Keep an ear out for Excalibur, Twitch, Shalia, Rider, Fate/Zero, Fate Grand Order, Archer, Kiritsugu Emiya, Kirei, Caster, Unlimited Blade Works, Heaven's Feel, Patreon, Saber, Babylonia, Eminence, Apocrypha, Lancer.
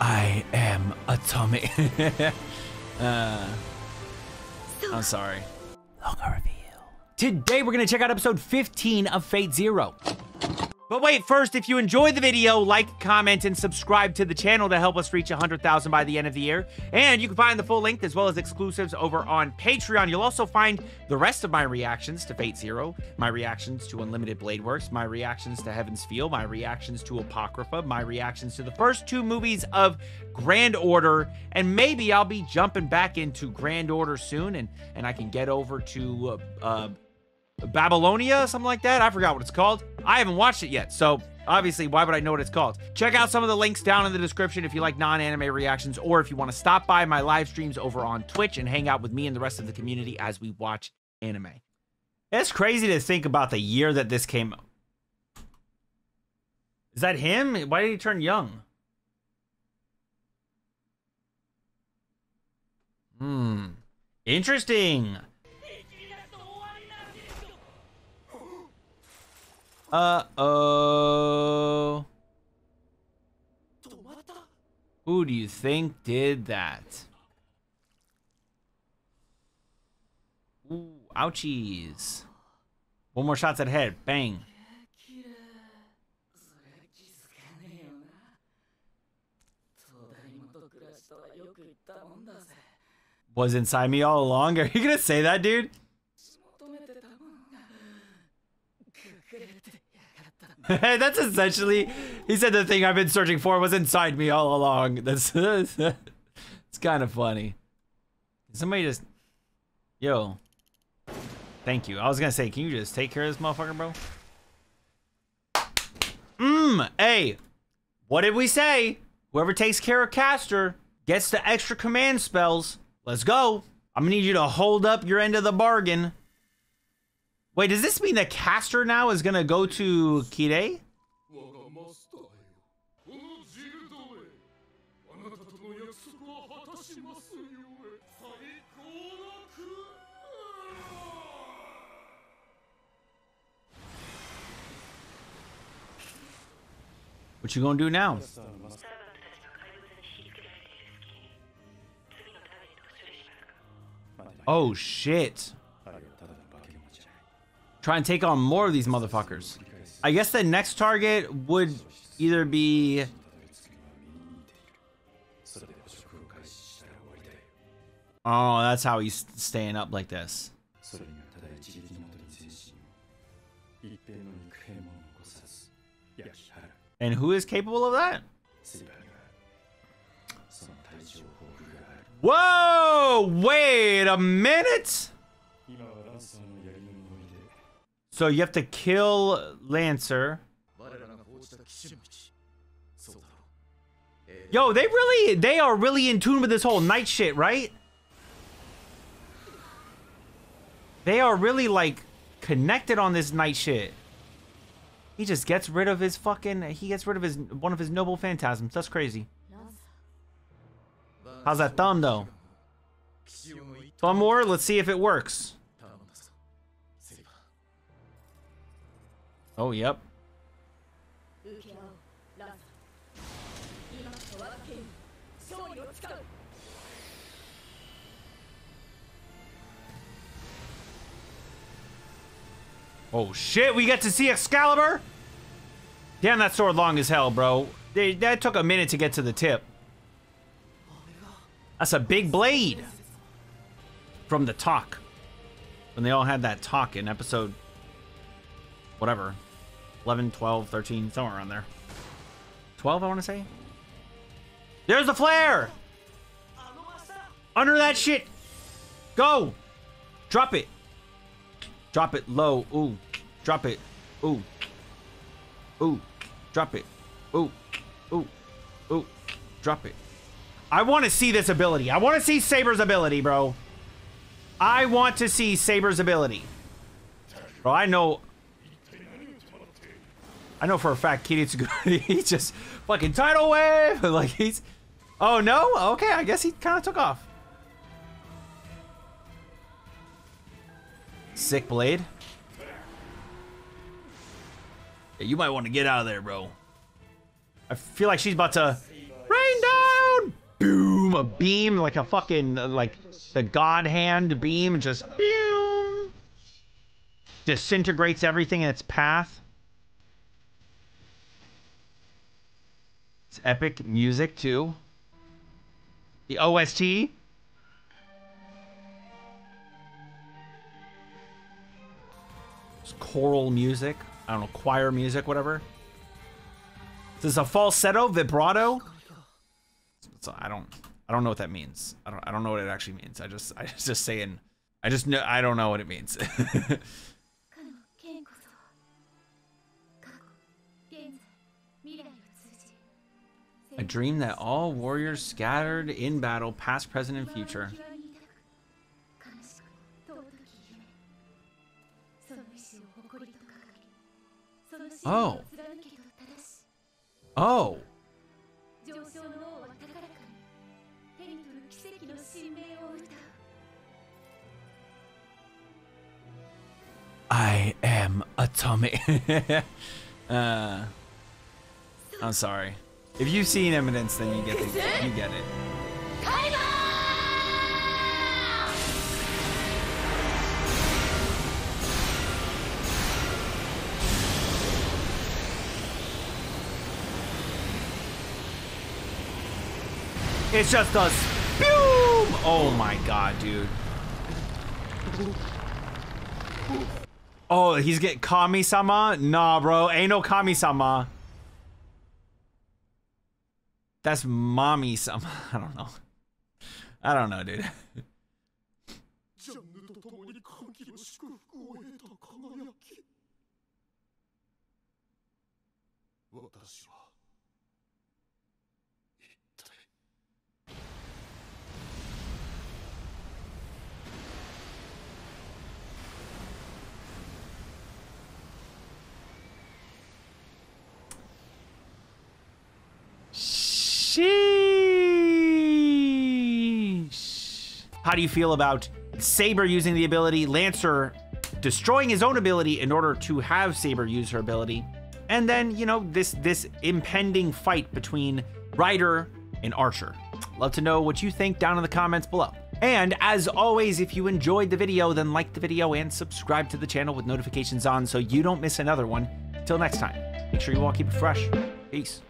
I am a tummy. I'm sorry. Logo reveal. Today we're gonna check out episode 15 of Fate/Zero. But wait, first, if you enjoyed the video, like, comment, and subscribe to the channel to help us reach 100,000 by the end of the year. And you can find the full length as well as exclusives over on Patreon. You'll also find the rest of my reactions to Fate/Zero, my reactions to Unlimited Blade Works, my reactions to Heaven's Feel, my reactions to Apocrypha, my reactions to the first two movies of Grand Order, and maybe I'll be jumping back into Grand Order soon, and I can get over to... Babylonia, something like that. I forgot what it's called. I haven't watched it yet, so obviously, why would I know what it's called? Check out some of the links down in the description if you like non-anime reactions, or if you want to stop by my live streams over on Twitch and hang out with me and the rest of the community as we watch anime. It's crazy to think about the year that this came out. Is that him? Why did he turn young? Hmm. Interesting. Uh-oh. Who do you think did that? Ooh, ouchies. One more shot to the head. Bang. Was inside me all along. Are you gonna say that, dude? That's essentially, he said the thing I've been searching for was inside me all along. That's it's kind of funny. Somebody just, yo, thank you. I was gonna say, can you just take care of this motherfucker, bro? Hey, what did we say? Whoever takes care of Caster gets the extra command spells. Let's go. I'm gonna need you to hold up your end of the bargain. Wait, does this mean that Caster now is gonna go to Kirei? What you gonna do now? Oh shit. Try and take on more of these motherfuckers. I guess the next target would either be... Oh, that's how he's staying up like this. And who is capable of that? Whoa! Wait a minute! So you have to kill Lancer. Yo, they are really in tune with this whole night shit, right? They are really like connected on this night shit. He just gets rid of his fucking, he gets rid of his, one of his noble phantasms. That's crazy. How's that thumb though? Thumb war, let's see if it works. Oh, yep. Oh shit, we get to see Excalibur? Damn, that sword long as hell, bro. That took a minute to get to the tip. That's a big blade. From the talk. When they all had that talk in episode... whatever. 11, 12, 13, somewhere around there. 12, I want to say. There's the flare! Under that shit! Go! Drop it! Drop it low. Ooh. Drop it. Ooh. Ooh. Drop it. Ooh. Ooh. Ooh. Drop it. I want to see this ability. I want to see Saber's ability, bro. I want to see Saber's ability. Bro, I know for a fact Kiritsugu, he's just fucking tidal wave. Like he's, oh no, okay, I guess he kind of took off. Sick blade. Yeah, you might want to get out of there, bro. I feel like she's about to rain down. boom, a beam, like a fucking, like the god hand beam, just boom, disintegrates everything in its path. It's epic music too. The OST. It's choral music. I don't know, choir music, whatever. This is a falsetto, vibrato. So I don't know what that means. I don't know what it actually means. I just saying. I don't know what it means. A dream that all warriors scattered in battle, past, present, and future. Oh. Oh. I am a tummy. I'm sorry. If you've seen Eminence, then you get the, you get it. It's just us. Boom! Oh my god, dude. Oh, he's getting Kami-sama? Nah, bro. Ain't no Kami-sama. That's mommy-sama. I don't know. I don't know, dude. Sheesh. How do you feel about Saber using the ability, Lancer destroying his own ability in order to have Saber use her ability, and then, you know, this impending fight between Rider and Archer? Love to know what you think down in the comments below. And as always, if you enjoyed the video, then like the video and subscribe to the channel with notifications on so you don't miss another one. Till next time, make sure you all keep it fresh. Peace.